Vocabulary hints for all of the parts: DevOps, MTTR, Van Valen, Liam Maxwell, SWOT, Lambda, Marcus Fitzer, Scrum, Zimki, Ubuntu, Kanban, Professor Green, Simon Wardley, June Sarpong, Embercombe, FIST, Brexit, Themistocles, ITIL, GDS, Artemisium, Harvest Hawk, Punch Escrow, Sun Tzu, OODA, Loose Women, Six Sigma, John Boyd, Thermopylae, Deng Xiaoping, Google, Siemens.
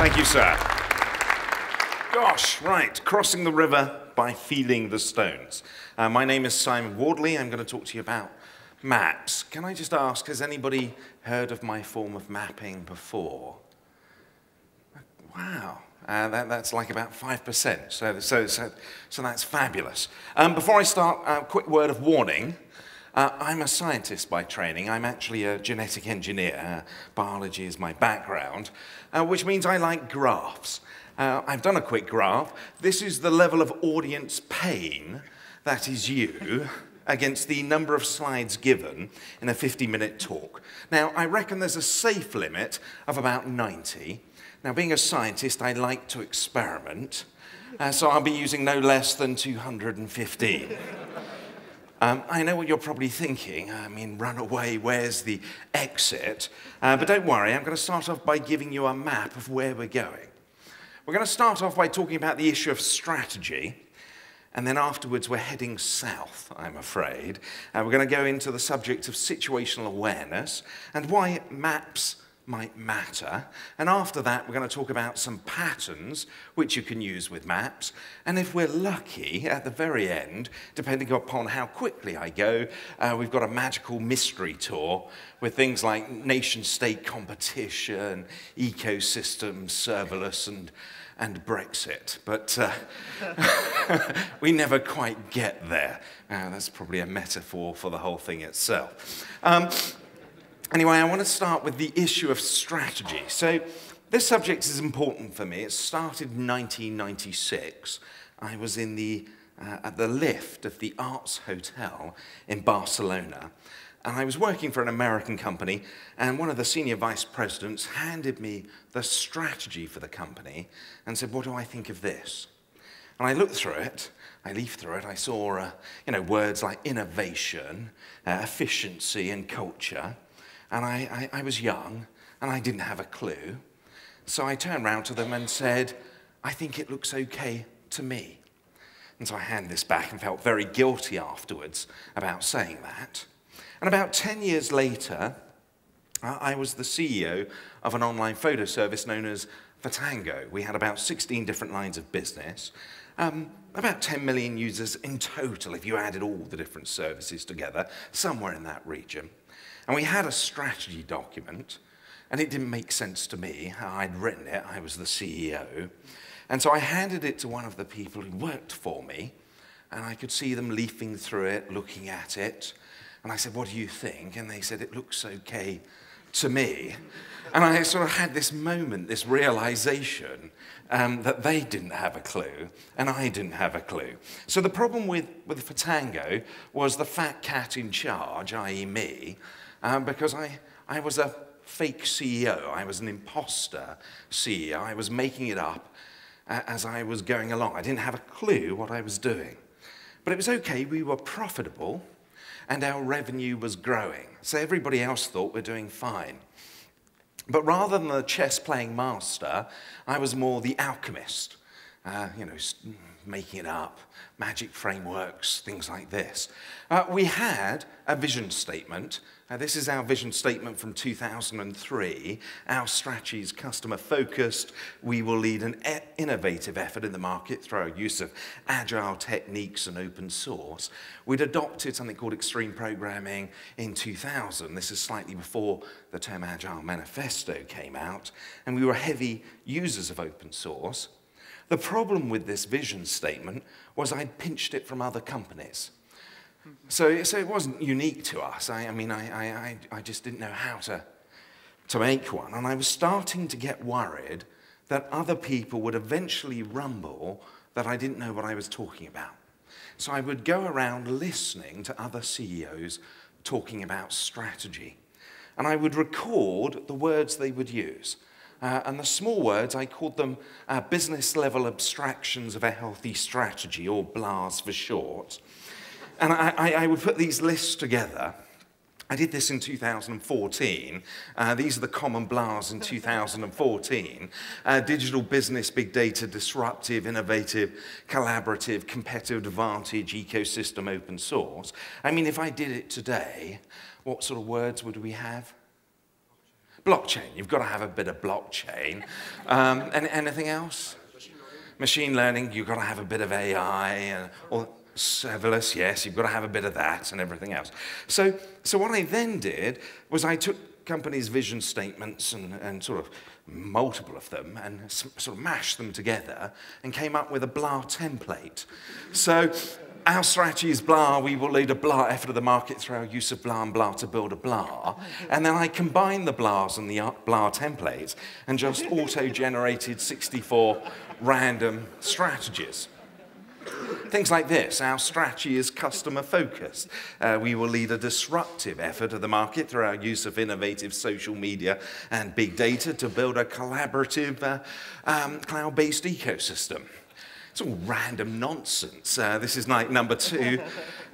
Thank you, sir. Gosh, right, crossing the river by feeling the stones. My name is Simon Wardley. I'm going to talk to you about maps. Can I just ask, has anybody heard of my form of mapping before? Wow. That's like about 5%, so that's fabulous. Before I start, a quick word of warning. I'm a scientist by training. I'm actually a genetic engineer. Biology is my background, which means I like graphs. I've done a quick graph. This is the level of audience pain, that is you, against the number of slides given in a 50-minute talk. Now, I reckon there's a safe limit of about 90. Now, being a scientist, I like to experiment, so I'll be using no less than 215. I know what you're probably thinking. I mean, run away, where's the exit? But don't worry, I'm going to start off by giving you a map of where we're going. We're going to start off by talking about the issue of strategy, and then afterwards we're heading south, I'm afraid. We're going to go into the subject of situational awareness and why maps might matter, and after that we're going to talk about some patterns which you can use with maps, and if we're lucky, at the very end, depending upon how quickly I go, we've got a magical mystery tour with things like nation-state competition, ecosystems, serverless, and Brexit, but we never quite get there. That's probably a metaphor for the whole thing itself. Anyway, I want to start with the issue of strategy. So this subject is important for me. It started in 1996. I was in the, at the lift of the Arts Hotel in Barcelona, and I was working for an American company, and one of the senior vice presidents handed me the strategy for the company and said, "What do I think of this?" And I looked through it, I leafed through it, I saw you know, words like innovation, efficiency, and culture. And I was young, and I didn't have a clue. So I turned round to them and said, "I think it looks okay to me." And so I handed this back and felt very guilty afterwards about saying that. And about 10 years later, I was the CEO of an online photo service known as Fotango. We had about 16 different lines of business, about 10 million users in total, if you added all the different services together, somewhere in that region. And we had a strategy document, and it didn't make sense to me. I'd written it, I was the CEO. And so I handed it to one of the people who worked for me, and I could see them leafing through it, looking at it. And I said, "What do you think?" And they said, "It looks okay to me." And I sort of had this moment, this realization that they didn't have a clue, and I didn't have a clue. So the problem with Fotango was the fat cat in charge, i.e. me, because I was a fake CEO. I was an imposter CEO. I was making it up as I was going along. I didn't have a clue what I was doing. But it was okay. We were profitable, and our revenue was growing. So everybody else thought we're doing fine. But rather than the chess-playing master, I was more the alchemist, you know, making it up, magic frameworks, things like this. We had a vision statement. This is our vision statement from 2003. Our strategy is customer-focused. We will lead an innovative effort in the market through our use of agile techniques and open source. We'd adopted something called extreme programming in 2000. This is slightly before the term Agile Manifesto came out, and we were heavy users of open source. The problem with this vision statement was I'd pinched it from other companies. So it wasn't unique to us. I mean, I just didn't know how to make one. And I was starting to get worried that other people would eventually rumble that I didn't know what I was talking about. So I would go around listening to other CEOs talking about strategy. And I would record the words they would use. And the small words, I called them business-level abstractions of a healthy strategy, or BLAS for short. And I would put these lists together. I did this in 2014. These are the common BLAs in 2014. Digital business, big data, disruptive, innovative, collaborative, competitive advantage, ecosystem, open source. I mean, if I did it today, what sort of words would we have? Blockchain. You've got to have a bit of blockchain. Anything else? Machine learning. You've got to have a bit of AI and all. Serverless, yes, you've got to have a bit of that and everything else. So what I then did was I took companies' vision statements and sort of multiple of them and sort of mashed them together and came up with a blah template. So our strategy is blah, we will lead a blah effort of the market through our use of blah and blah to build a blah. And then I combined the blahs and the blah templates and just auto-generated 64 random strategies. Things like this. Our strategy is customer-focused. We will lead a disruptive effort of the market through our use of innovative social media and big data to build a collaborative, cloud-based ecosystem. It's all random nonsense. This is like number 2.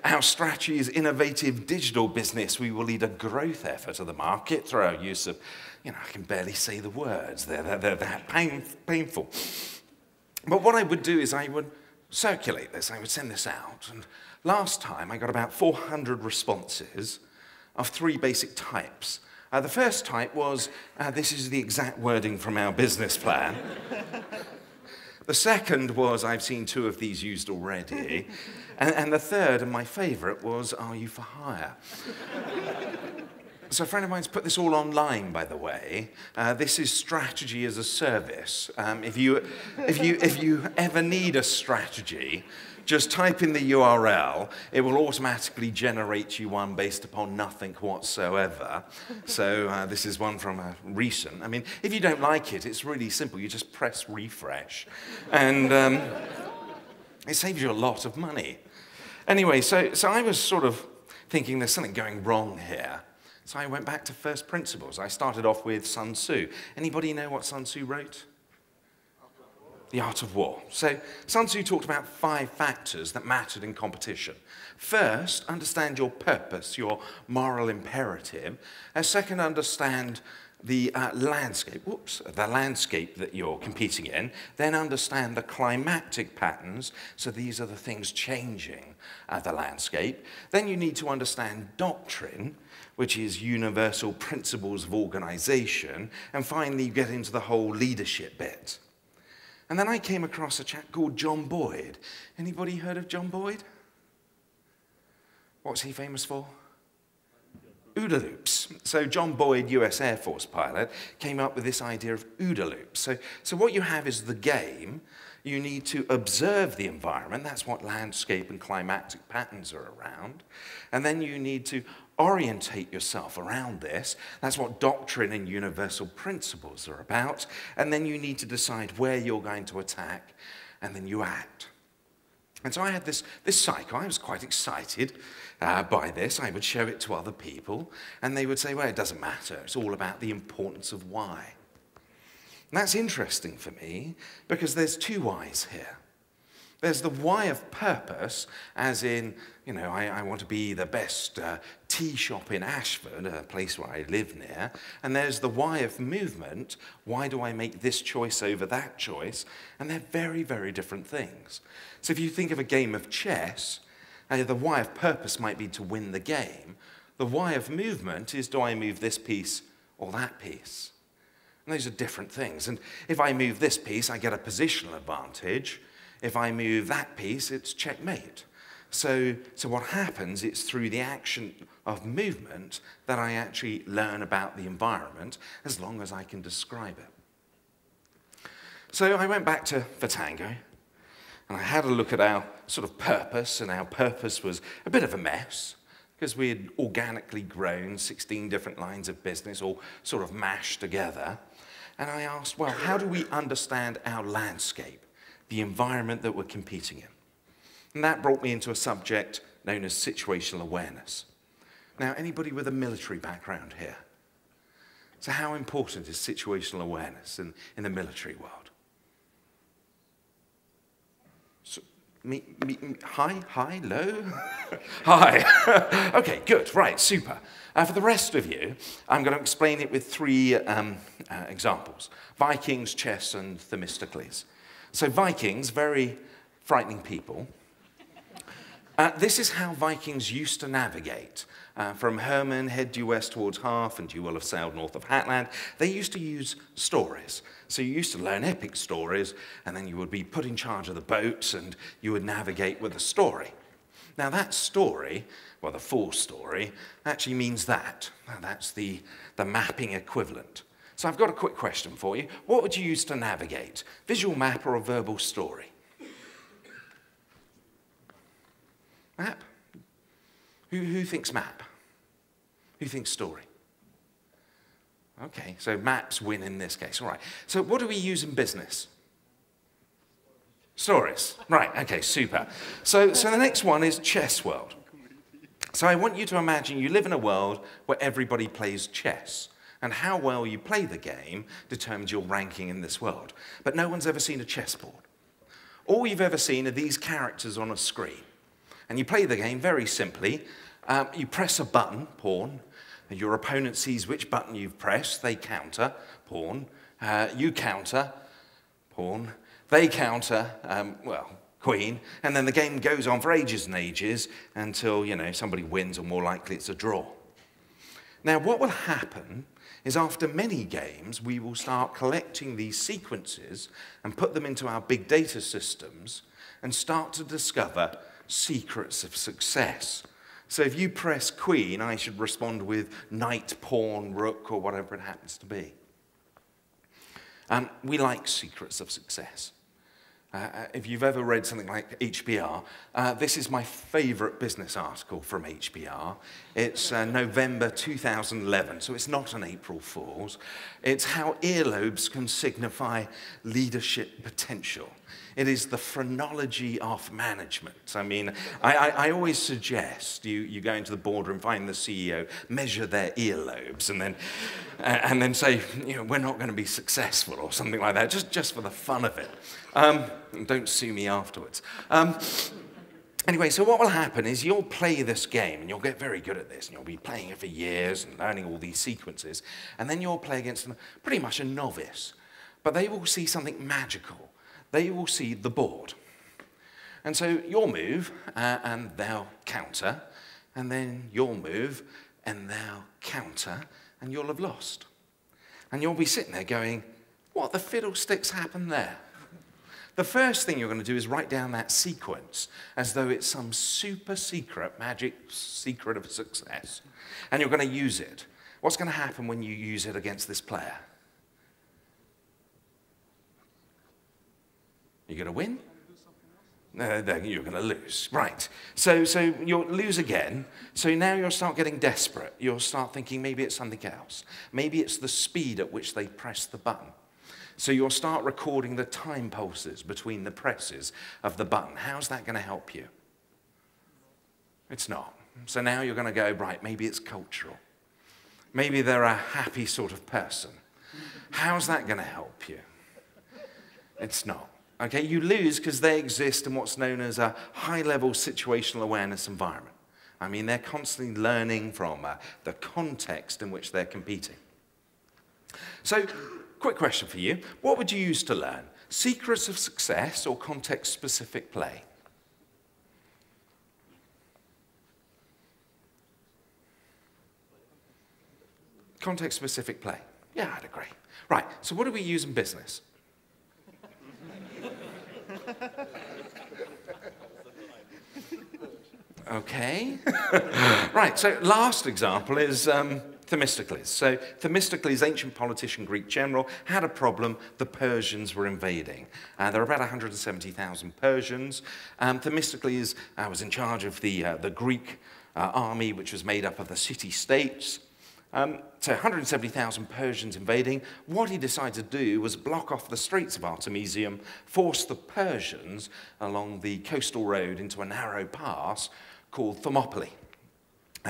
Our strategy is innovative digital business. We will lead a growth effort of the market through our use of, you know, I can barely say the words. They're that painful. But what I would do is I would circulate this, I would send this out, and last time I got about 400 responses of 3 basic types. The first type was, this is the exact wording from our business plan. The second was, I've seen 2 of these used already. And the third, and my favorite, was, are you for hire? So a friend of mine's put this all online, by the way. This is strategy as a service. If you ever need a strategy, just type in the URL. It will automatically generate you one based upon nothing whatsoever. So this is one from a recent. I mean, if you don't like it, it's really simple. You just press refresh. And it saves you a lot of money. Anyway, so I was sort of thinking there's something going wrong here. So I went back to first principles. I started off with Sun Tzu. Anybody know what Sun Tzu wrote? The Art of War. So Sun Tzu talked about 5 factors that mattered in competition. First, understand your purpose, your moral imperative. Second, understand the landscape that you're competing in, then understand the climatic patterns, so these are the things changing the landscape. Then you need to understand doctrine, which is universal principles of organization, and finally you get into the whole leadership bit. And then I came across a chap called John Boyd. Anybody heard of John Boyd? What's he famous for? OODA loops. So John Boyd, US Air Force pilot, came up with this idea of OODA loops. So what you have is the game. You need to observe the environment. That's what landscape and climatic patterns are around. And then you need to orientate yourself around this. That's what doctrine and universal principles are about. And then you need to decide where you're going to attack, and then you act. And so I had this cycle. I was quite excited by this. I would show it to other people, and they would say, well, it doesn't matter. It's all about the importance of why. And that's interesting for me, because there's 2 whys here. There's the why of purpose, as in, you know, I want to be the best tea shop in Ashford, a place where I live near. And there's the why of movement. Why do I make this choice over that choice? And they're very, very different things. So if you think of a game of chess, the why of purpose might be to win the game. The why of movement is, do I move this piece or that piece? And those are different things. And if I move this piece, I get a positional advantage. If I move that piece, it's checkmate. So what happens, it's through the action of movement that I actually learn about the environment, as long as I can describe it. So I went back to Fotango, and I had a look at our sort of purpose, and our purpose was a bit of a mess, because we had organically grown 16 different lines of business, all sort of mashed together. And I asked, well, how do we understand our landscape, the environment that we're competing in? And that brought me into a subject known as situational awareness. Now, anybody with a military background here? So how important is situational awareness in the military world? So, high, low? High. Okay, good, right, super. For the rest of you, I'm going to explain it with 3 examples. Vikings, chess, and Themistocles. So Vikings, very frightening people. This is how Vikings used to navigate. From Herman, head due west towards Half, and you will have sailed north of Hatland. They used to use stories. So you used to learn epic stories, and then you would be put in charge of the boats, and you would navigate with a story. Now that story, well, the full story, actually means that. Now, that's the mapping equivalent. So I've got a quick question for you. What would you use to navigate? Visual map or a verbal story? Map? Who thinks map? Who thinks story? Okay, so maps win in this case, all right. So what do we use in business? Stories, right, okay, super. So the next one is chess world. So I want you to imagine you live in a world where everybody plays chess, and how well you play the game determines your ranking in this world. But no one's ever seen a chessboard. All you've ever seen are these characters on a screen. And you play the game very simply. You press a button, pawn, and your opponent sees which button you've pressed. They counter, pawn. You counter, pawn. They counter, well, queen. And then the game goes on for ages and ages until, you know, somebody wins, or more likely it's a draw. Now, what will happen is after many games, we will start collecting these sequences and put them into our big data systems and start to discover secrets of success. So if you press queen, I should respond with knight, pawn, rook, or whatever it happens to be. We like secrets of success. If you've ever read something like HBR, this is my favorite business article from HBR. It's November 2011, so it's not an April Fool's. It's how earlobes can signify leadership potential. It is the phrenology of management. I mean, I always suggest you go into the boardroom, find the CEO, measure their earlobes, and then say, you know, we're not going to be successful or something like that, just for the fun of it. Don't sue me afterwards. Anyway, so what will happen is you'll play this game, and you'll get very good at this, and you'll be playing it for years and learning all these sequences, and then you'll play against pretty much a novice, but they will see something magical. They will see the board. And so you'll move, and they'll counter, and then you'll move, and they'll counter, and you'll have lost. And you'll be sitting there going, what the fiddlesticks happened there? The first thing you're going to do is write down that sequence as though it's some super secret, magic secret of success. And you're going to use it. What's going to happen when you use it against this player? You're going to win? No, you're going to lose. Right. So you'll lose again. So now you'll start getting desperate. You'll start thinking maybe it's something else. Maybe it's the speed at which they press the button. So you'll start recording the time pulses between the presses of the button. How's that going to help you? It's not. So now you're going to go, right, maybe it's cultural. Maybe they're a happy sort of person. How's that going to help you? It's not. Okay, you lose because they exist in what's known as a high-level situational awareness environment. I mean, they're constantly learning from the context in which they're competing. So, quick question for you. What would you use to learn? Secrets of success or context-specific play? Context-specific play. Yeah, I'd agree. Right, so what do we use in business? Okay. Right, so last example is Themistocles. So Themistocles, ancient politician, Greek general, had a problem. The Persians were invading. There were about 170,000 Persians. Themistocles was in charge of the Greek army, which was made up of the city-states. So 170,000 Persians invading. What he decided to do was block off the Straits of Artemisium, force the Persians along the coastal road into a narrow pass called Thermopylae,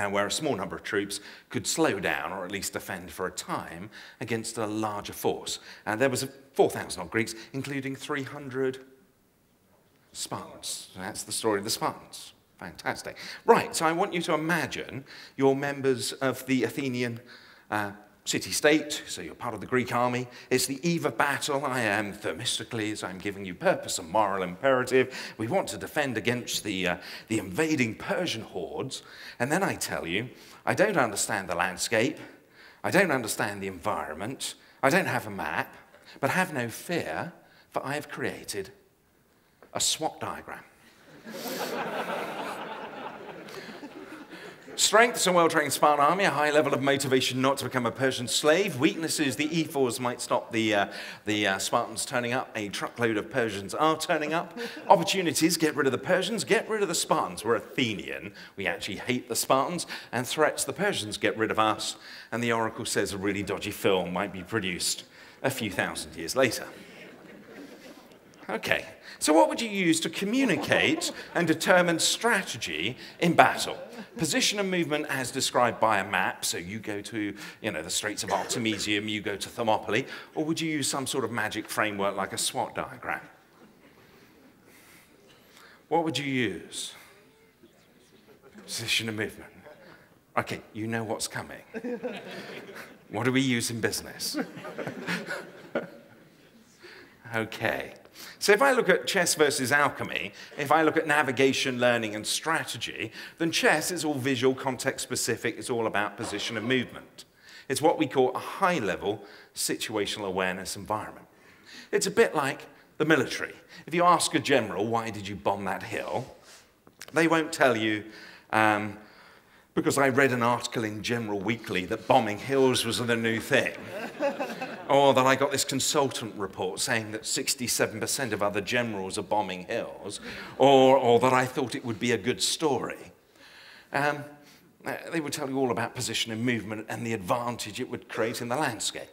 where a small number of troops could slow down or at least defend for a time against a larger force. And there was 4,000 odd Greeks, including 300 Spartans. That's the story of the Spartans. Fantastic. Right, so I want you to imagine you're members of the Athenian city-state, so you're part of the Greek army. It's the eve of battle. I am Themistocles. I'm giving you purpose and moral imperative. We want to defend against the invading Persian hordes. And then I tell you, I don't understand the landscape. I don't understand the environment. I don't have a map. But have no fear, for I have created a SWOT diagram. Strengths, a well-trained Spartan army, a high level of motivation not to become a Persian slave. Weaknesses, the E4s might stop the Spartans turning up. A truckload of Persians are turning up. Opportunities, get rid of the Persians, get rid of the Spartans. We're Athenian. We actually hate the Spartans. And threats, the Persians get rid of us. And the Oracle says a really dodgy film might be produced a few thousand years later. Okay, so what would you use to communicate and determine strategy in battle? Position and movement as described by a map, so you go to, you know, the Straits of Artemisium, you go to Thermopylae, or would you use some sort of magic framework like a SWOT diagram? What would you use? Position and movement. Okay, you know what's coming. What do we use in business? Okay. So if I look at chess versus alchemy, if I look at navigation, learning, and strategy, then chess is all visual, context-specific. It's all about position and movement. It's what we call a high-level situational awareness environment. It's a bit like the military. If you ask a general, why did you bomb that hill? They won't tell you, because I read an article in General Weekly that bombing hills was the new thing. Or that I got this consultant report saying that 67% of other generals are bombing hills, or that I thought it would be a good story. They would tell you all about position and movement and the advantage it would create in the landscape.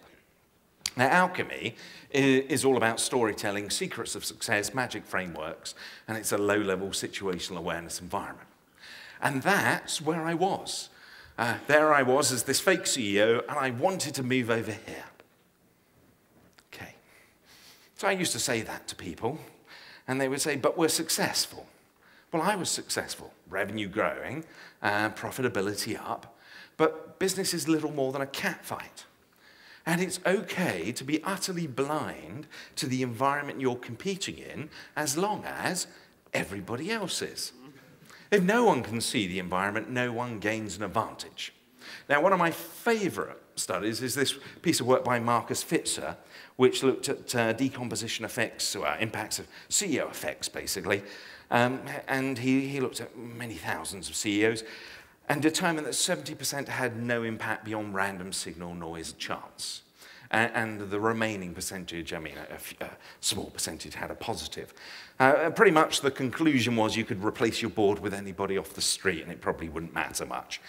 Now, alchemy is all about storytelling, secrets of success, magic frameworks, and it's a low-level situational awareness environment. And that's where I was. There I was as this fake CEO, and I wanted to move over here. So I used to say that to people, and they would say, but we're successful. Well, I was successful. Revenue growing, profitability up, but business is little more than a catfight. And it's okay to be utterly blind to the environment you're competing in as long as everybody else is. If no one can see the environment, no one gains an advantage. Now, one of my favorite studies is this piece of work by Marcus Fitzer, which looked at decomposition effects, or impacts of CEO effects, basically. And he looked at many thousands of CEOs and determined that 70% had no impact beyond random signal, noise, chance. And the remaining percentage, I mean, a small percentage had a positive. Pretty much the conclusion was you could replace your board with anybody off the street and it probably wouldn't matter much,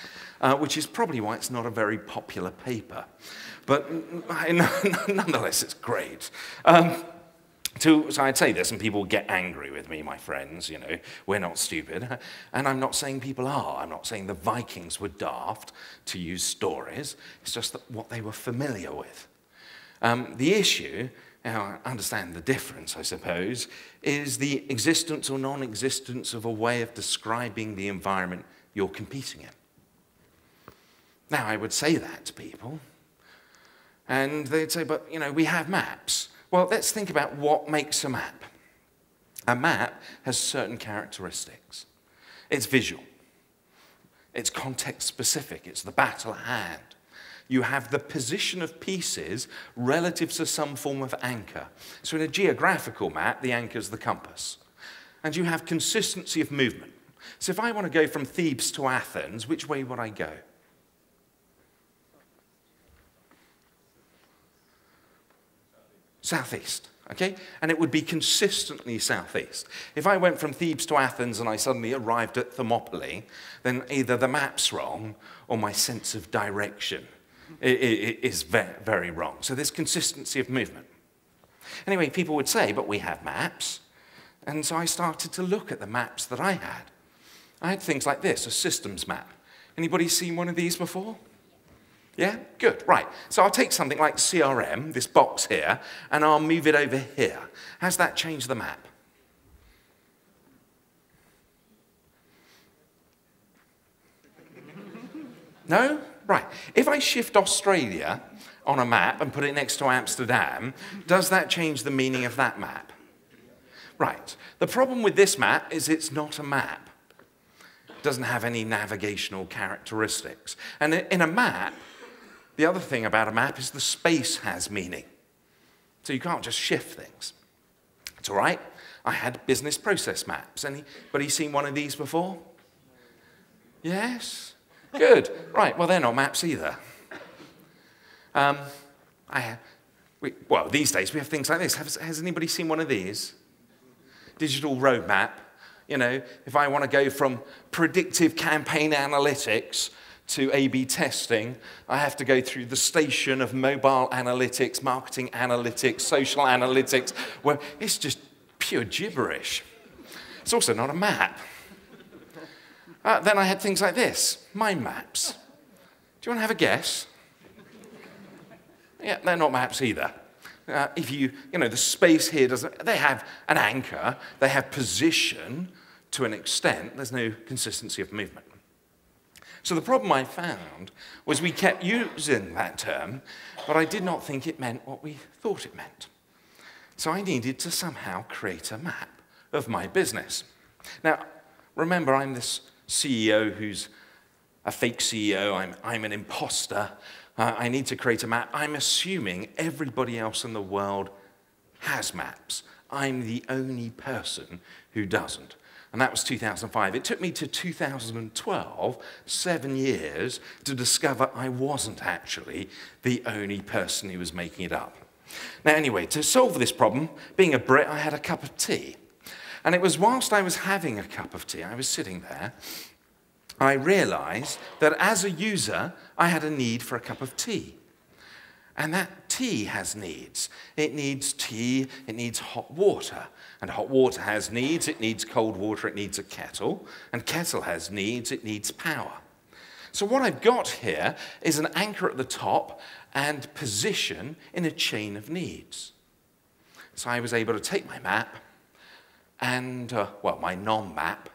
which is probably why it's not a very popular paper. But nonetheless, it's great. So I'd say this, and people get angry with me, my friends, you know, we're not stupid. And I'm not saying people are. I'm not saying the Vikings were daft to use stories. It's just that what they were familiar with. The issue, now I understand the difference, I suppose, is the existence or non-existence of a way of describing the environment you're competing in. Now, I would say that to people, and they'd say, but, you know, we have maps. Well, let's think about what makes a map. A map has certain characteristics. It's visual. It's context-specific. It's the battle at hand. You have the position of pieces relative to some form of anchor. So in a geographical map, the anchor is the compass. And you have consistency of movement. So if I want to go from Thebes to Athens, which way would I go? Southeast, okay? And it would be consistently southeast. If I went from Thebes to Athens and I suddenly arrived at Thermopylae, then either the map's wrong or my sense of direction is very wrong. So there's consistency of movement. Anyway, people would say, but we have maps. And so I started to look at the maps that I had. I had things like this, a systems map. Anybody seen one of these before? Yeah? Good. Right. So I'll take something like CRM, this box here, and I'll move it over here. Has that changed the map? No? Right. If I shift Australia on a map and put it next to Amsterdam, does that change the meaning of that map? Right. The problem with this map is it's not a map. It doesn't have any navigational characteristics. And in a map, the other thing about a map is the space has meaning. So you can't just shift things. It's all right. I had business process maps. Anybody seen one of these before? Yes? Good. Right. Well, they're not maps either. Well, these days we have things like this. Has anybody seen one of these? Digital roadmap. You know, if I want to go from predictive campaign analytics to A/B testing, I have to go through the station of mobile analytics, marketing analytics, social analytics. Well, it's just pure gibberish. It's also not a map. Then I had things like this, mind maps. Do you want to have a guess? Yeah, they're not maps either. If you know, the space here doesn't, they have an anchor, they have position to an extent, there's no consistency of movement. So the problem I found was we kept using that term, but I did not think it meant what we thought it meant. So I needed to somehow create a map of my business. Now, remember, I'm this CEO who's a fake CEO, I'm an imposter. I need to create a map. I'm assuming everybody else in the world has maps. I'm the only person who doesn't. And that was 2005. It took me to 2012, 7 years, to discover I wasn't actually the only person who was making it up. Now, anyway, to solve this problem, being a Brit, I had a cup of tea. And it was whilst I was having a cup of tea, I was sitting there, I realized that as a user, I had a need for a cup of tea. And that tea has needs. It needs tea, it needs hot water. And hot water has needs, it needs cold water, it needs a kettle. And kettle has needs, it needs power. So what I've got here is an anchor at the top and position in a chain of needs. So I was able to take my map and, well, my non-map,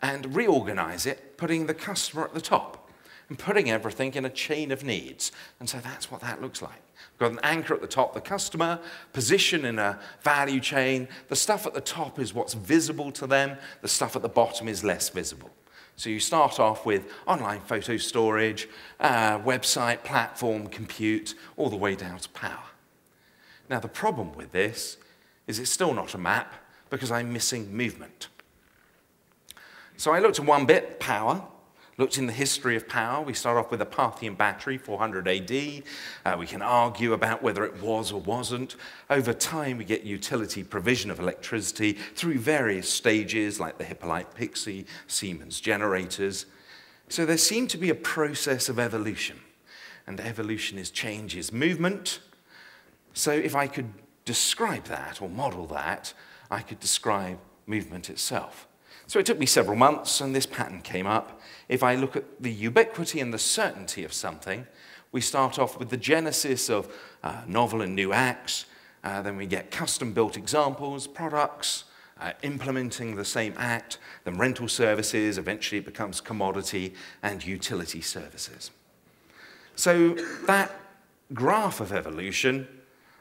and reorganize it, putting the customer at the top and putting everything in a chain of needs. And so that's what that looks like. I've got an anchor at the top, the customer, position in a value chain. The stuff at the top is what's visible to them. The stuff at the bottom is less visible. So you start off with online photo storage, website, platform, compute, all the way down to power. Now, the problem with this is it's still not a map because I'm missing movement. So I looked at one bit, power, looked in the history of power. We start off with a Parthian battery, 400 AD. We can argue about whether it was or wasn't. Over time, we get utility provision of electricity through various stages, like the Hippolyte Pixie, Siemens generators. So there seemed to be a process of evolution. And evolution is change, is movement. So if I could describe that or model that, I could describe movement itself. So it took me several months, and this pattern came up. If I look at the ubiquity and the certainty of something, we start off with the genesis of novel and new acts. Then we get custom-built examples, products, implementing the same act, then rental services. Eventually, it becomes commodity and utility services. So that graph of evolution,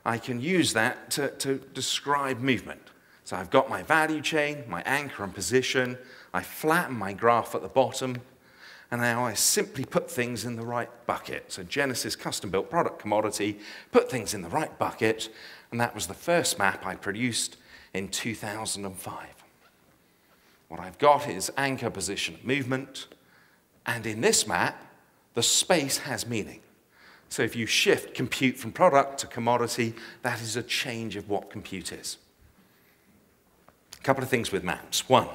I can use that to describe movement. So I've got my value chain, my anchor and position. I flatten my graph at the bottom. And now I simply put things in the right bucket. So Genesis, custom-built product, commodity, put things in the right bucket. And that was the first map I produced in 2005. What I've got is anchor, position, movement. And in this map, the space has meaning. So if you shift compute from product to commodity, that is a change of what compute is. A couple of things with maps. One,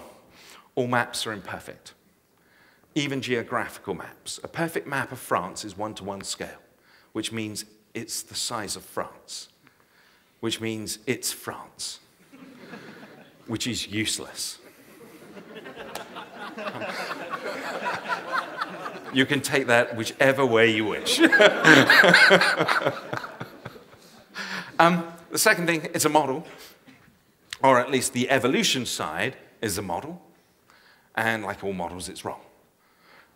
all maps are imperfect, even geographical maps. A perfect map of France is 1:1 scale, which means it's the size of France, which means it's France, which is useless. You can take that whichever way you wish. The second thing, it's a model. Or at least the evolution side is a model. And like all models, it's wrong.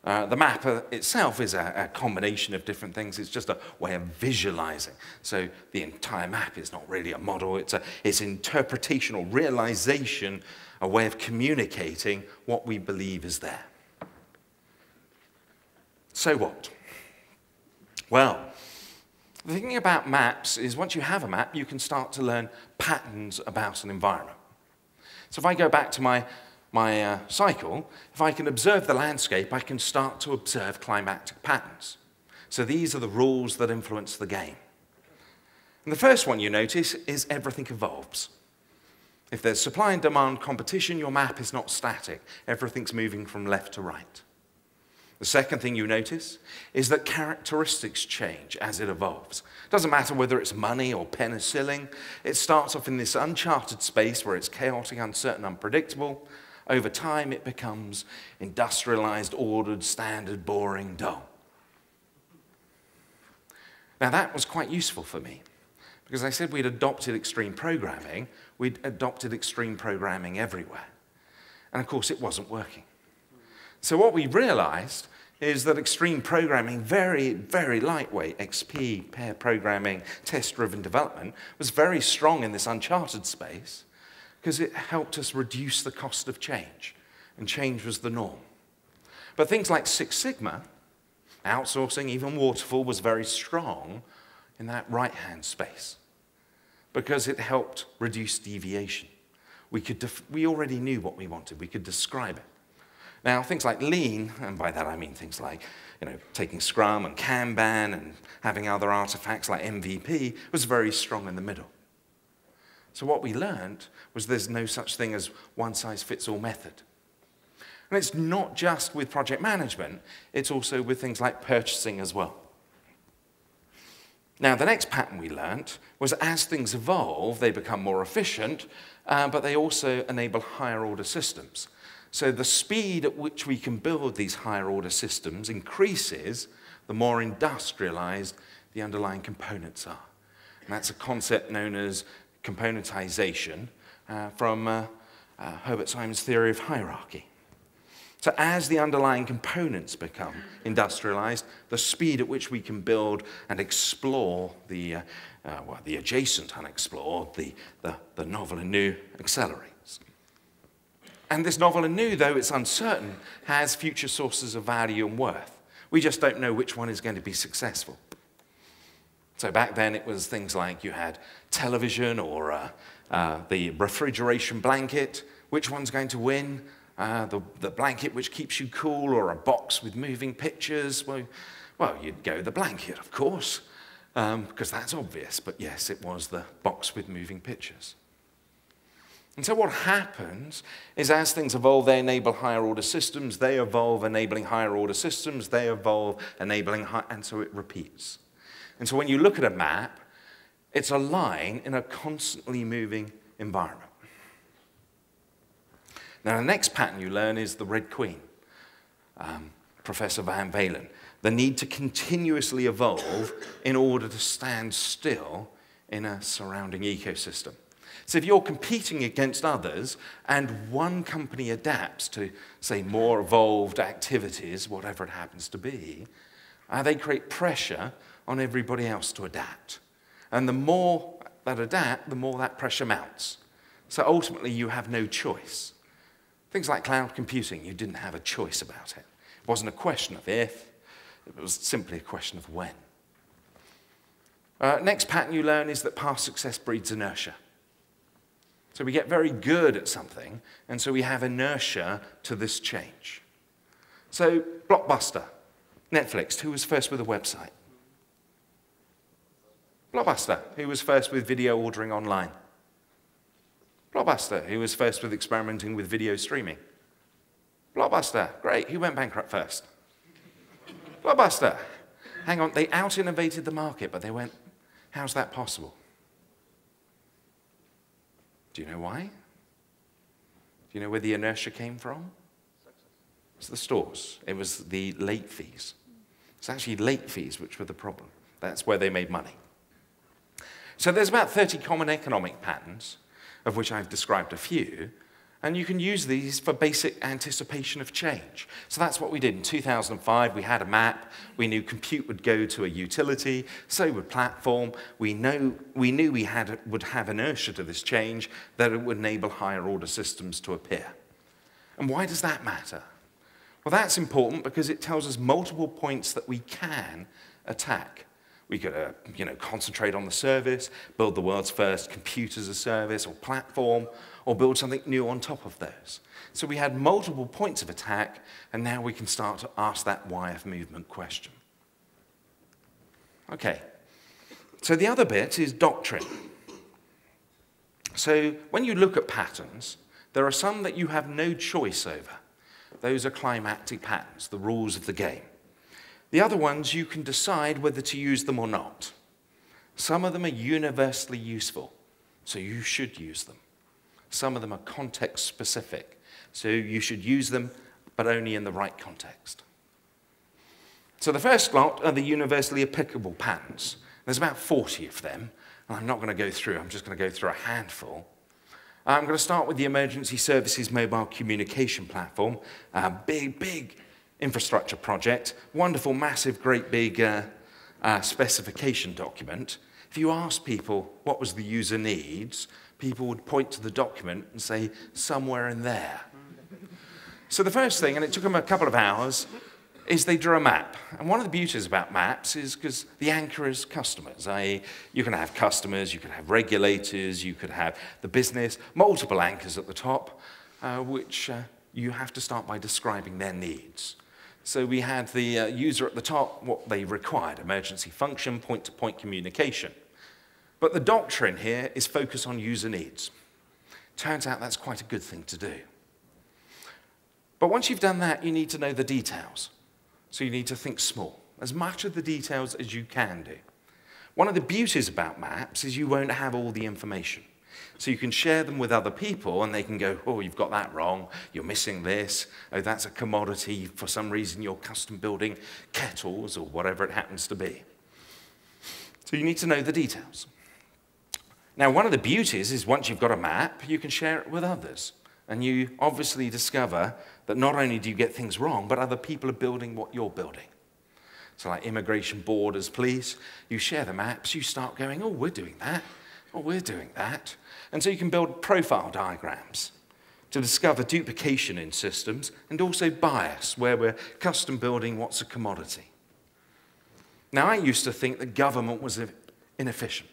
The map itself is a combination of different things. It's just a way of visualizing. So the entire map is not really a model. It's interpretational realization, a way of communicating what we believe is there. So what? Well, the thing about maps is once you have a map, you can start to learn patterns about an environment. So if I go back to my cycle, if I can observe the landscape, I can start to observe climatic patterns. So these are the rules that influence the game. And the first one you notice is everything evolves. If there's supply and demand competition, your map is not static. Everything's moving from left to right. The second thing you notice is that characteristics change as it evolves. It doesn't matter whether it's money or penicillin. It starts off in this uncharted space where it's chaotic, uncertain, unpredictable. Over time, it becomes industrialized, ordered, standard, boring, dull. Now, that was quite useful for me, because I said we'd adopted extreme programming. We'd adopted extreme programming everywhere. And, of course, it wasn't working. So what we realized is that extreme programming, very, very lightweight, XP, pair programming, test-driven development, was very strong in this uncharted space, because it helped us reduce the cost of change, and change was the norm. But things like Six Sigma, outsourcing, even Waterfall, was very strong in that right-hand space, because it helped reduce deviation. We already knew what we wanted. We could describe it. Now, things like Lean, and by that I mean things like taking Scrum and Kanban and having other artifacts like MVP, was very strong in the middle. So what we learned was there's no such thing as one-size-fits-all method. And it's not just with project management, it's also with things like purchasing as well. Now, the next pattern we learned was as things evolve, they become more efficient, but they also enable higher-order systems. So the speed at which we can build these higher-order systems increases the more industrialized the underlying components are. And that's a concept known as componentization from Herbert Simon's theory of hierarchy. So as the underlying components become industrialized, the speed at which we can build and explore the adjacent unexplored, the novel and new, accelerates. And this novel and new, though it's uncertain, has future sources of value and worth. We just don't know which one is going to be successful. So back then, it was things like you had television or the refrigeration blanket. Which one's going to win? The blanket which keeps you cool or a box with moving pictures? Well, you'd go the blanket, of course, because that's obvious. But yes, it was the box with moving pictures. And so what happens is as things evolve, they enable higher-order systems. They evolve, enabling higher-order systems. They evolve, enabling higher, and so it repeats. And so when you look at a map, it's a line in a constantly moving environment. Now, the next pattern you learn is the Red Queen, Professor Van Valen, the need to continuously evolve in order to stand still in a surrounding ecosystem. So if you're competing against others and one company adapts to, say, more evolved activities, whatever it happens to be, they create pressure on everybody else to adapt. And the more that adapt, the more that pressure mounts. So ultimately, you have no choice. Things like cloud computing, you didn't have a choice about it. It wasn't a question of if, it was simply a question of when. Next pattern you learn is that past success breeds inertia. So we get very good at something, and so we have inertia to this change. So Blockbuster, Netflix, who was first with a website? Blockbuster, who was first with video ordering online? Blockbuster, who was first with experimenting with video streaming? Blockbuster, great, who went bankrupt first? Blockbuster, hang on, they out-innovated the market, but they went, how's that possible? Do you know why? Do you know where the inertia came from? It's the stores. It was the late fees. It's actually late fees which were the problem. That's where they made money. So there's about 30 common economic patterns, of which I've described a few, And you can use these for basic anticipation of change. So that's what we did in 2005. We had a map. We knew compute would go to a utility. So would platform. We knew we would have inertia to this change, that it would enable higher order systems to appear. And why does that matter? Well, that's important because it tells us multiple points that we can attack. We could concentrate on the service, build the world's first compute as a service or platform, or build something new on top of those. So we had multiple points of attack, and now we can start to ask that YF movement question. Okay, so the other bit is doctrine. So when you look at patterns, there are some that you have no choice over. Those are climactic patterns, the rules of the game. The other ones, you can decide whether to use them or not. Some of them are universally useful, so you should use them. Some of them are context-specific, so you should use them, but only in the right context. So the first lot are the universally applicable patterns. There's about 40 of them, and I'm not going to go through. I'm just going to go through a handful. I'm going to start with the Emergency Services Mobile Communication Platform, a big infrastructure project, wonderful, massive, great big specification document. If you ask people what was the user needs, people would point to the document and say, somewhere in there. So the first thing, and it took them a couple of hours, is they drew a map. And one of the beauties about maps is because the anchor is customers, i.e. you can have customers, you can have regulators, you could have the business, multiple anchors at the top, which you have to start by describing their needs. So we had the user at the top, what they required, emergency function, point-to-point communication. But the doctrine here is focus on user needs. Turns out that's quite a good thing to do. But once you've done that, you need to know the details. So you need to think small, as much of the details as you can do. One of the beauties about maps is you won't have all the information. So you can share them with other people, and they can go, oh, you've got that wrong, you're missing this, oh, that's a commodity, for some reason you're custom building kettles or whatever it happens to be. So you need to know the details. Now, one of the beauties is once you've got a map, you can share it with others. And you obviously discover that not only do you get things wrong, but other people are building what you're building. So like immigration, borders, police, you share the maps, you start going, oh, we're doing that. Oh, we're doing that. And so you can build profile diagrams to discover duplication in systems and also bias, where we're custom building what's a commodity. Now, I used to think that government was inefficient.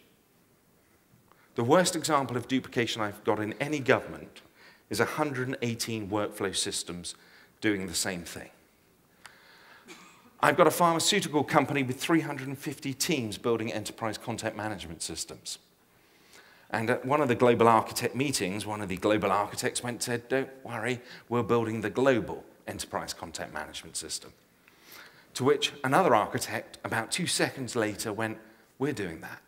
The worst example of duplication I've got in any government is 118 workflow systems doing the same thing. I've got a pharmaceutical company with 350 teams building enterprise content management systems. And at one of the global architect meetings, one of the global architects went and said, don't worry, we're building the global enterprise content management system. To which another architect, about 2 seconds later, went, we're doing that.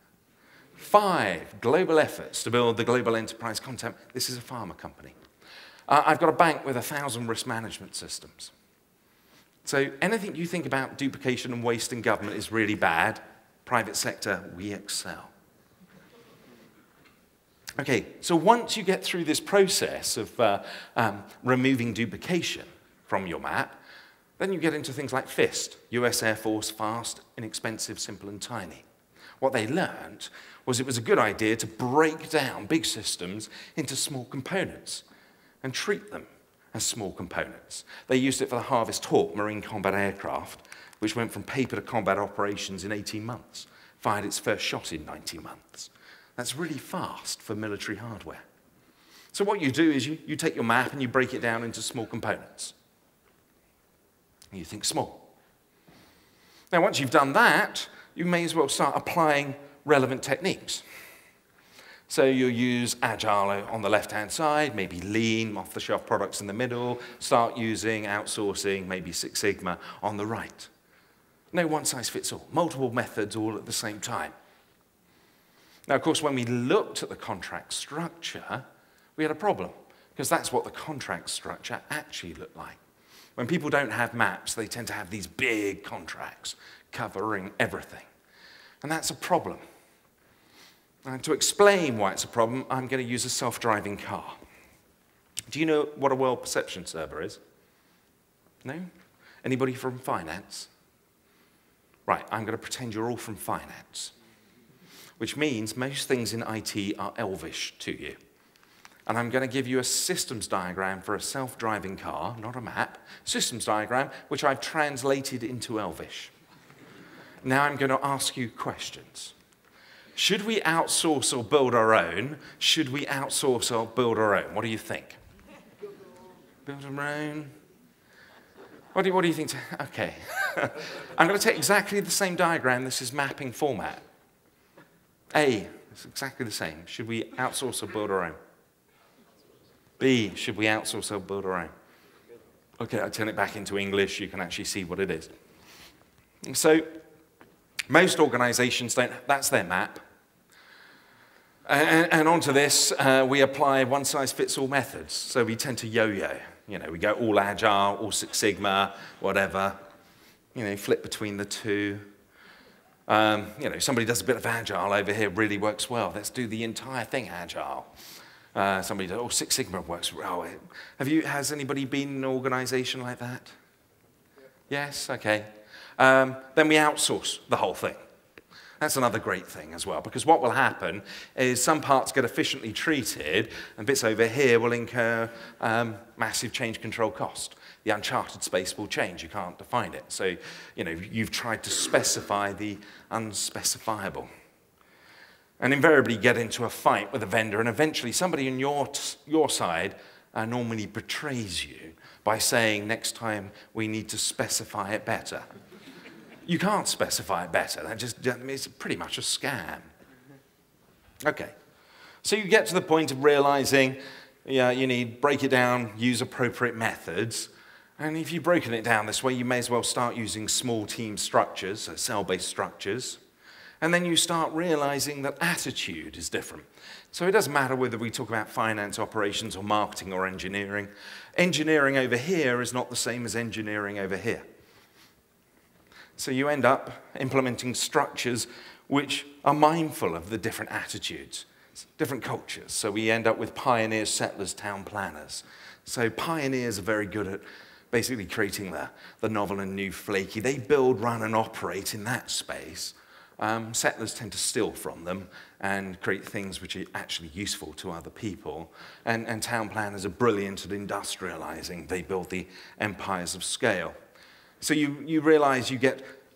5 global efforts to build the global enterprise content. This is a pharma company. I've got a bank with 1,000 risk management systems. So anything you think about duplication and waste in government is really bad. Private sector, we excel. Okay, so once you get through this process of removing duplication from your map, then you get into things like FIST, US Air Force, fast, inexpensive, simple, and tiny. What they learned was it was a good idea to break down big systems into small components and treat them as small components. They used it for the Harvest Hawk marine combat aircraft, which went from paper to combat operations in 18 months, fired its first shot in 19 months. That's really fast for military hardware. So what you do is you take your map and you break it down into small components. And you think small. Now, once you've done that, you may as well start applying relevant techniques. So you'll use Agile on the left-hand side, maybe Lean, off-the-shelf products in the middle, start using outsourcing, maybe Six Sigma on the right. No one-size-fits-all, multiple methods all at the same time. Now, of course, when we looked at the contract structure, we had a problem, because that's what the contract structure actually looked like. When people don't have maps, they tend to have these big contracts covering everything. And that's a problem. And to explain why it's a problem, I'm going to use a self-driving car. Do you know what a world perception server is? No? Anybody from finance? Right, I'm going to pretend you're all from finance, which means most things in IT are elvish to you. And I'm going to give you a systems diagram for a self-driving car, not a map, systems diagram, which I've translated into elvish. Now I'm going to ask you questions. Should we outsource or build our own? Should we outsource or build our own? What do you think? Build our own. What do you think? Okay. I'm going to take exactly the same diagram. This is mapping format. A, it's exactly the same. Should we outsource or build our own? B, should we outsource or build our own? Okay, I turn it back into English. You can actually see what it is. And so most organizations don't, that's their map. And onto this, we apply one-size-fits-all methods. So we tend to yo-yo. You know, we go all agile, all Six Sigma, whatever. You know, flip between the two. You know, somebody does a bit of agile over here, really works well. Let's do the entire thing agile. Somebody does, oh, Six Sigma works well. Has anybody been in an organization like that? Yeah. Yes? Okay. Then we outsource the whole thing. That's another great thing as well, because what will happen is some parts get efficiently treated, and bits over here will incur massive change control cost. The uncharted space will change. You can't define it. So, you know, you've tried to specify the unspecifiable. And invariably get into a fight with a vendor, and eventually somebody on your side normally betrays you by saying, next time we need to specify it better. You can't specify it better. It's pretty much a scam. Okay. So you get to the point of realizing, yeah, you need break it down, use appropriate methods. And if you've broken it down this way, you may as well start using small team structures, so cell-based structures. And then you start realizing that attitude is different. So it doesn't matter whether we talk about finance, operations, or marketing, or engineering. Engineering over here is not the same as engineering over here. So you end up implementing structures which are mindful of the different attitudes, different cultures. So we end up with pioneers, settlers, town planners. So pioneers are very good at basically creating the novel and new flaky. They build, run, and operate in that space. Settlers tend to steal from them and create things which are actually useful to other people. And town planners are brilliant at industrializing. They build the empires of scale. So you realize you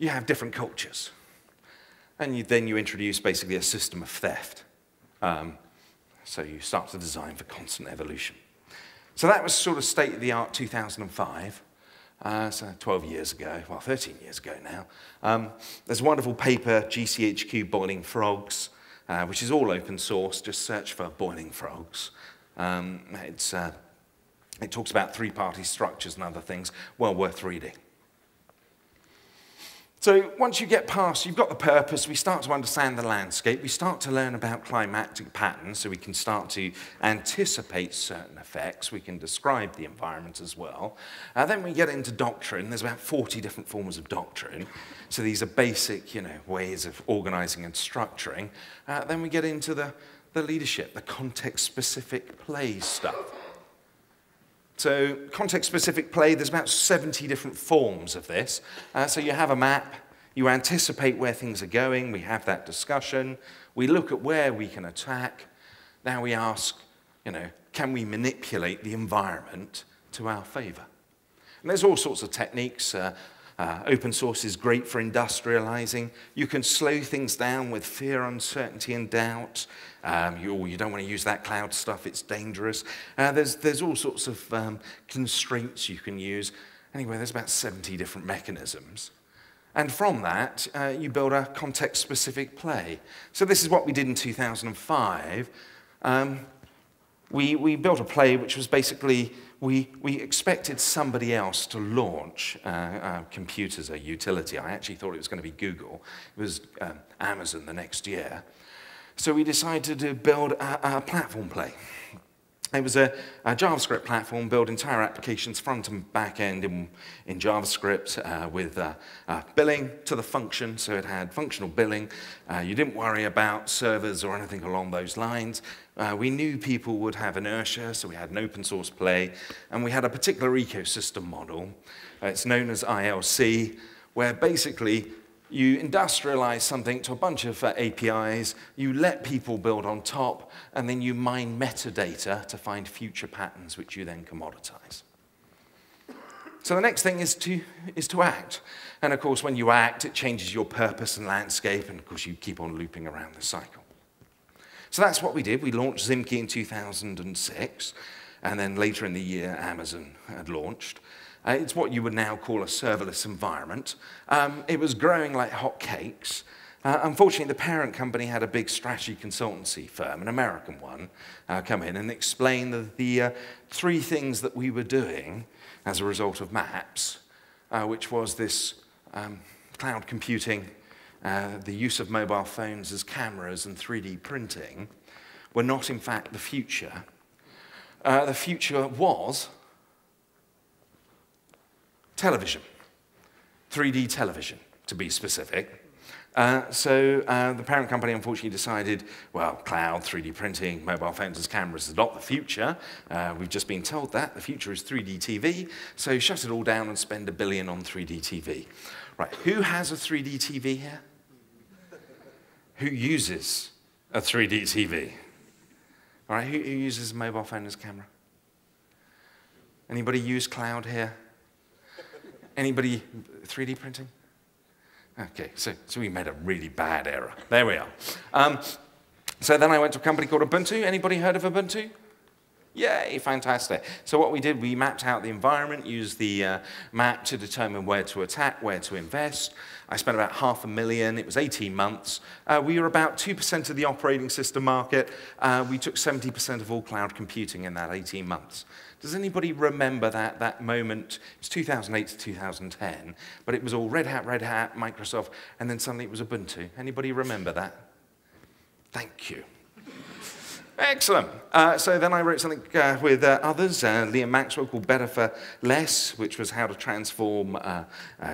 have different cultures. And then you introduce basically a system of theft. So you start to design for constant evolution. So that was sort of state-of-the-art 2005, so 12 years ago, well, 13 years ago now. There's a wonderful paper, GCHQ, Boiling Frogs, which is all open source. Just search for Boiling Frogs. It talks about three-party structures and other things. Well worth reading. So once you get past, you've got the purpose, we start to understand the landscape, we start to learn about climatic patterns, so we can start to anticipate certain effects, we can describe the environment as well. Then we get into doctrine. There's about 40 different forms of doctrine. So these are basic, you know, ways of organizing and structuring. Then we get into the leadership, the context-specific play stuff. So context-specific play, there's about 70 different forms of this. So you have a map, you anticipate where things are going, we have that discussion, we look at where we can attack. Now we ask, you know, can we manipulate the environment to our favor? And there's all sorts of techniques. Open source is great for industrializing. You can slow things down with fear, uncertainty, and doubt. You don't want to use that cloud stuff. It's dangerous. There's all sorts of constraints you can use. Anyway, there's about 70 different mechanisms. And from that, you build a context-specific play. So this is what we did in 2005. We built a play which was basically we expected somebody else to launch computers, a utility. I actually thought it was going to be Google. It was Amazon the next year. So we decided to build a platform play. It was a JavaScript platform, built entire applications, front and back end in JavaScript with billing to the function, so it had functional billing. You didn't worry about servers or anything along those lines. We knew people would have inertia, so we had an open source play, and we had a particular ecosystem model. It's known as ILC, where basically you industrialize something to a bunch of APIs, you let people build on top, and then you mine metadata to find future patterns which you then commoditize. So the next thing is to act. And of course, when you act, it changes your purpose and landscape, and of course, you keep on looping around the cycle. So that's what we did. We launched Zimki in 2006, and then later in the year, Amazon had launched. It's what you would now call a serverless environment. It was growing like hotcakes. Unfortunately, the parent company had a big strategy consultancy firm, an American one, come in and explain the three things that we were doing as a result of maps, which was this cloud computing, the use of mobile phones as cameras, and 3D printing were not, in fact, the future. The future was television, 3D television, to be specific. So the parent company unfortunately decided, well, cloud, 3D printing, mobile phones as cameras is not the future. We've just been told that. The future is 3D TV. So shut it all down and spend $1 billion on 3D TV. Right, who has a 3D TV here? Who uses a 3D TV? All right, who uses a mobile phone as camera? Anybody use cloud here? Anybody 3D printing? Okay, so we made a really bad error. There we are. So then I went to a company called Ubuntu. Anybody heard of Ubuntu? Yay, fantastic. So what we did, we mapped out the environment, used the map to determine where to attack, where to invest. I spent about $500,000. It was 18 months. We were about 2% of the operating system market. We took 70% of all cloud computing in that 18 months. Does anybody remember that moment? It was 2008 to 2010, but it was all Red Hat, Microsoft, and then suddenly it was Ubuntu. Anybody remember that? Thank you. Excellent. So then I wrote something with others, Liam Maxwell, called Better for Less, which was how to transform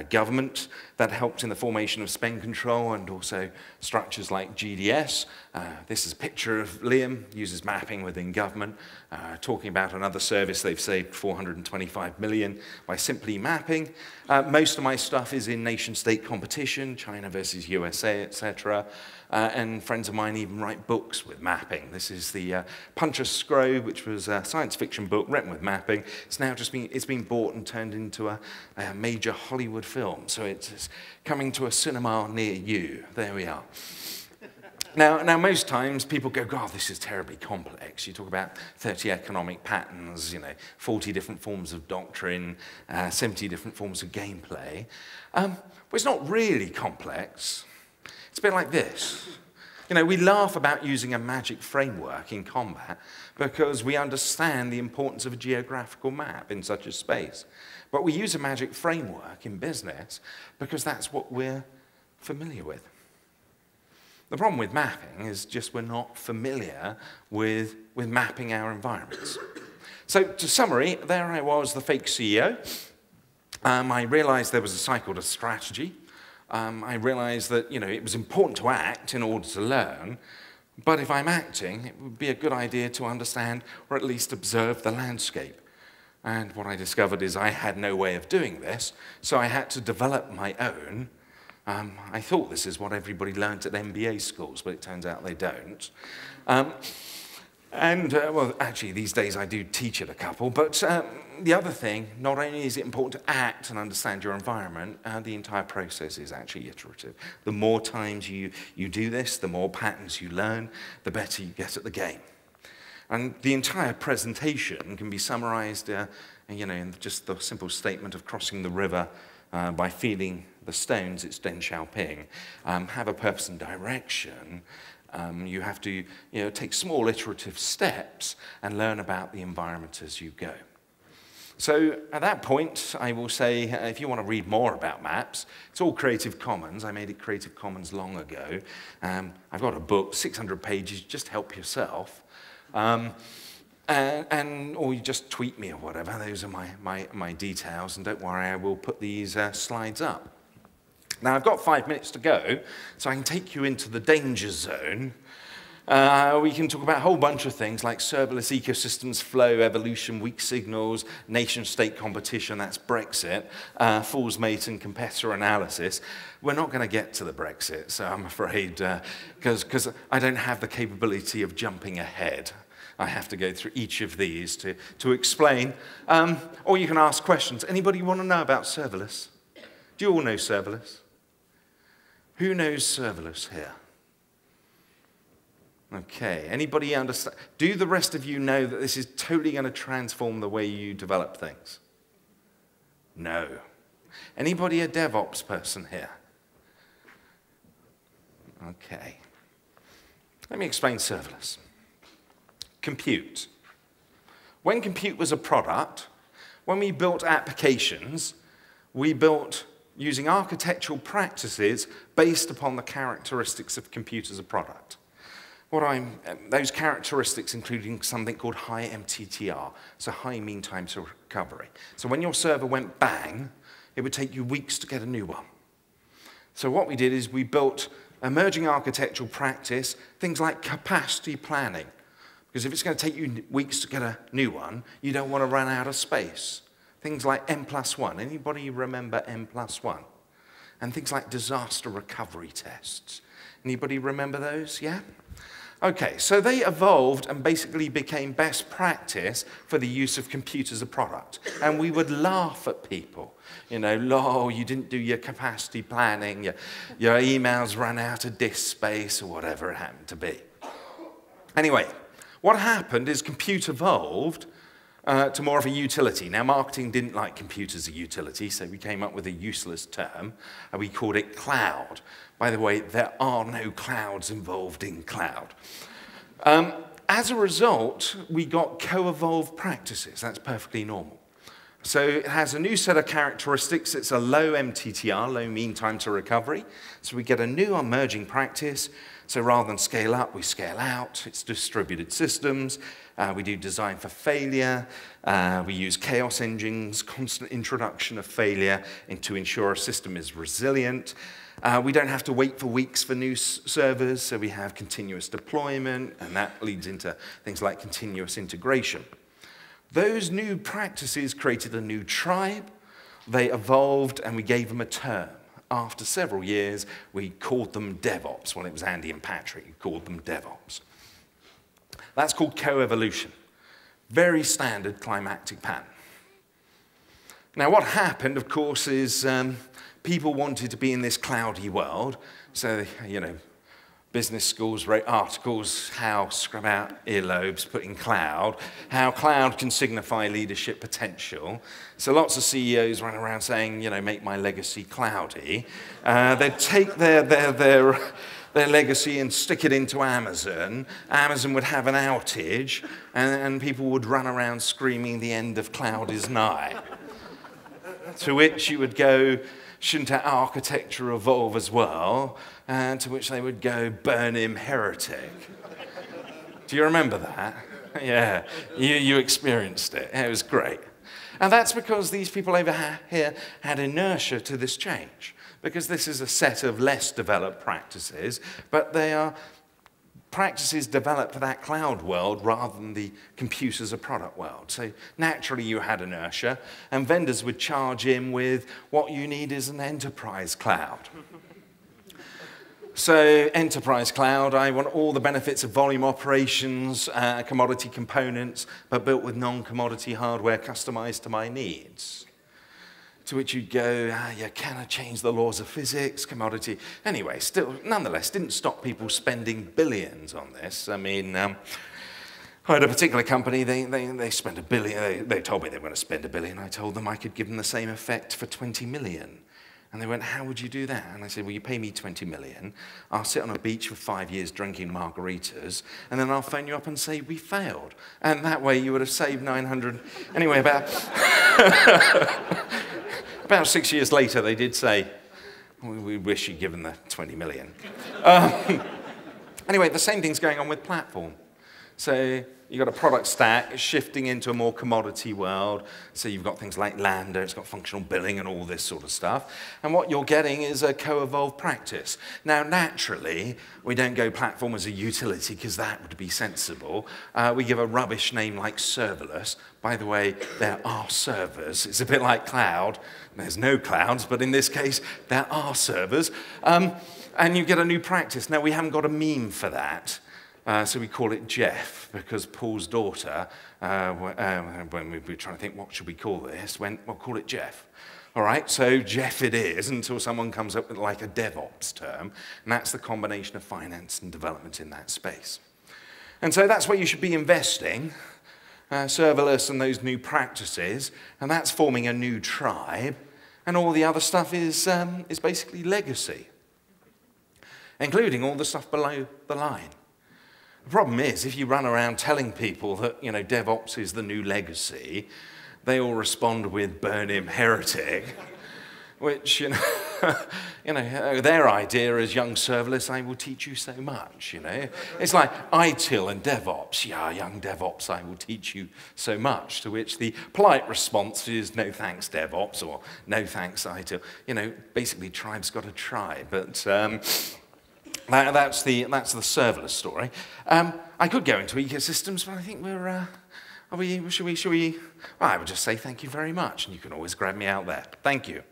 government. That helped in the formation of spend control and also structures like GDS. This is a picture of Liam, uses mapping within government, talking about another service. They've saved $425 million by simply mapping. Most of my stuff is in nation-state competition, China versus USA, etc. And friends of mine even write books with mapping. This is the Punch Escrow, which was a science fiction book written with mapping. It's now it's been bought and turned into a major Hollywood film. So it's coming to a cinema near you. There we are. Now, most times people go, God, this is terribly complex. You talk about 30 economic patterns, 40 different forms of doctrine, 70 different forms of gameplay. But it's not really complex. It's a bit like this. We laugh about using a magic framework in combat because we understand the importance of a geographical map in such a space. But we use a magic framework in business because that's what we're familiar with. The problem with mapping is just we're not familiar with mapping our environments. So to summary, there I was, the fake CEO. I realized there was a cycle to strategy. I realized that it was important to act in order to learn, but if I'm acting, it would be a good idea to understand or at least observe the landscape. And what I discovered is I had no way of doing this, so I had to develop my own. I thought this is what everybody learned at MBA schools, but it turns out they don't. Well, actually, these days I do teach at a couple, but the other thing, not only is it important to act and understand your environment, the entire process is actually iterative. The more times you do this, the more patterns you learn, the better you get at the game. And the entire presentation can be summarized in just the simple statement of crossing the river by feeling the stones. It's Deng Xiaoping. Have a purpose and direction. You have to take small iterative steps and learn about the environment as you go. So at that point, I will say, if you want to read more about maps, it's all Creative Commons. I made it Creative Commons long ago. I've got a book, 600 pages, just help yourself. Or you just tweet me or whatever. Those are my details, and don't worry, I will put these slides up. Now, I've got 5 minutes to go, so I can take you into the danger zone. We can talk about a whole bunch of things like serverless ecosystems, flow, evolution, weak signals, nation-state competition, that's Brexit, fool's mate and competitor analysis. We're not going to get to the Brexit, so I'm afraid, because I don't have the capability of jumping ahead. I have to go through each of these to explain. Or you can ask questions. Anybody want to know about serverless? Do you all know serverless? Who knows serverless here? Okay, anybody understand? Do the rest of you know that this is totally going to transform the way you develop things? No. Anybody a DevOps person here? Okay. Let me explain serverless. Compute. When compute was a product, when we built applications, we built using architectural practices based upon the characteristics of compute as a product. Those characteristics including something called high MTTR, so high mean time to recovery. So when your server went bang, it would take you weeks to get a new one. So what we did is we built emerging architectural practice, things like capacity planning, because if it's going to take you weeks to get a new one, you don't want to run out of space. Things like N+1. Anybody remember N+1? And things like disaster recovery tests. Anybody remember those? Yeah? Okay, so they evolved and basically became best practice for the use of compute as a product. And we would laugh at people. You know, lol, you didn't do your capacity planning, your emails ran out of disk space, or whatever it happened to be. Anyway, what happened is compute evolved to more of a utility. Now, marketing didn't like compute as a utility, so we came up with a useless term, and we called it cloud. By the way, there are no clouds involved in cloud. As a result, we got co-evolved practices. That's perfectly normal. So it has a new set of characteristics. It's a low MTTR, low mean time to recovery. So we get a new emerging practice. So rather than scale up, we scale out. It's distributed systems. We do design for failure. We use chaos engines, constant introduction of failure, and to ensure a system is resilient. We don't have to wait for weeks for new servers. So we have continuous deployment, and that leads into things like continuous integration. Those new practices created a new tribe. They evolved, and we gave them a term. After several years, we called them DevOps. Well, it was Andy and Patrick who called them DevOps. That's called co-evolution. Very standard climactic pattern. Now, what happened, of course, is people wanted to be in this cloudy world. So, you know, business schools wrote articles, how scrub out earlobes, put in cloud, how cloud can signify leadership potential. So lots of CEOs ran around saying, you know, make my legacy cloudy. They'd take their legacy and stick it into Amazon. Amazon would have an outage, and people would run around screaming, the end of cloud is nigh. To which you would go, shouldn't our architecture evolve as well? And to which they would go, burn him, heretic. Do you remember that? Yeah, you experienced it. It was great. And that's because these people over here had inertia to this change, because this is a set of less developed practices, but they are practices developed for that cloud world rather than the compute as a product world. So naturally you had inertia, and vendors would charge in with what you need is an enterprise cloud. So enterprise cloud, I want all the benefits of volume operations, commodity components, but built with non-commodity hardware customized to my needs. To which you'd go, you cannot change the laws of physics, commodity. Anyway, still, nonetheless, didn't stop people spending billions on this. I mean, I had a particular company, they spent $1 billion. They told me they were going to spend $1 billion. I told them I could give them the same effect for 20 million. And they went, how would you do that? And I said, well, you pay me 20 million. I'll sit on a beach for 5 years drinking margaritas, and then I'll phone you up and say, we failed. And that way you would have saved 900. Anyway, about 6 years later, they did say, we wish you'd given the 20 million. Anyway, the same thing's going on with platform. So you've got a product stack shifting into a more commodity world. So you've got things like Lambda, it's got functional billing and all this sort of stuff. And what you're getting is a co-evolved practice. Now, naturally, we don't go platform as a utility because that would be sensible. We give a rubbish name like serverless. By the way, there are servers. It's a bit like cloud. There's no clouds, but in this case, there are servers. And you get a new practice. Now, we haven't got a meme for that. So we call it Jeff, because Paul's daughter, when we were trying to think, what should we call this, went, well, call it Jeff. All right, so Jeff it is until someone comes up with like a DevOps term, and that's the combination of finance and development in that space. And so that's where you should be investing, serverless and those new practices, and that's forming a new tribe, and all the other stuff is basically legacy, including all the stuff below the line. The problem is, if you run around telling people that, you know, DevOps is the new legacy, they all respond with "burn him, heretic," which, you know, you know, their idea is young serverless, I will teach you so much, you know. It's like ITIL and DevOps, yeah, young DevOps, I will teach you so much, to which the polite response is no thanks DevOps or no thanks ITIL. You know, basically tribes got to try, but... That's the serverless story. I could go into ecosystems, but I think we're... Should we... Well, I would just say thank you very much, and you can always grab me out there. Thank you.